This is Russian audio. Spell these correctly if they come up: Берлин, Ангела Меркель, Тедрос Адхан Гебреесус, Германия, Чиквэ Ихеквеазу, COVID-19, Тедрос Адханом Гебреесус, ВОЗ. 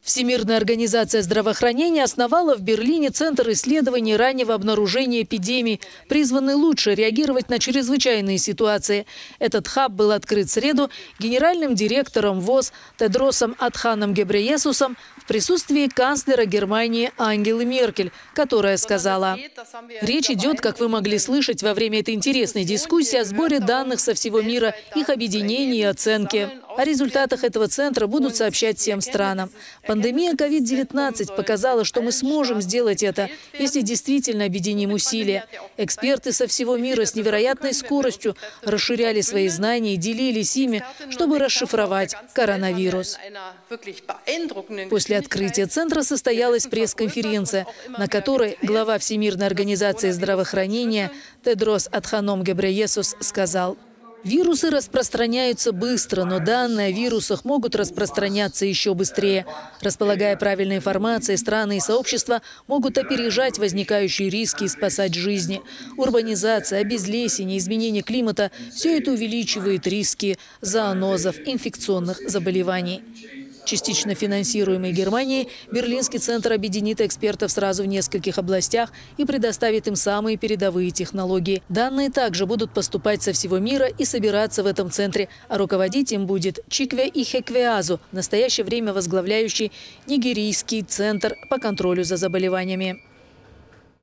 Всемирная организация здравоохранения основала в Берлине Центр исследований раннего обнаружения эпидемий, призванный лучше реагировать на чрезвычайные ситуации. Этот хаб был открыт в среду генеральным директором ВОЗ Тедросом Адханом Гебреесусом в присутствии канцлера Германии Ангелы Меркель, которая сказала: «Речь идет, как вы могли слышать во время этой интересной дискуссии, о сборе данных со всего мира, их объединении и оценке. О результатах этого центра будут сообщать всем странам. Пандемия COVID-19 показала, что мы сможем сделать это, если действительно объединим усилия. Эксперты со всего мира с невероятной скоростью расширяли свои знания и делились ими, чтобы расшифровать коронавирус». После открытия центра состоялась пресс-конференция, на которой глава Всемирной организации здравоохранения Тедрос Адханом Гебреесус сказал: «Вирусы распространяются быстро, но данные о вирусах могут распространяться еще быстрее. Располагая правильной информацией, страны и сообщества могут опережать возникающие риски и спасать жизни. Урбанизация, обезлесение, изменение климата – все это увеличивает риски зоонозов, инфекционных заболеваний». Частично финансируемый Германией, Берлинский центр объединит экспертов сразу в нескольких областях и предоставит им самые передовые технологии. Данные также будут поступать со всего мира и собираться в этом центре, а руководить им будет Чиквэ Ихеквеазу, в настоящее время возглавляющий Нигерийский центр по контролю за заболеваниями.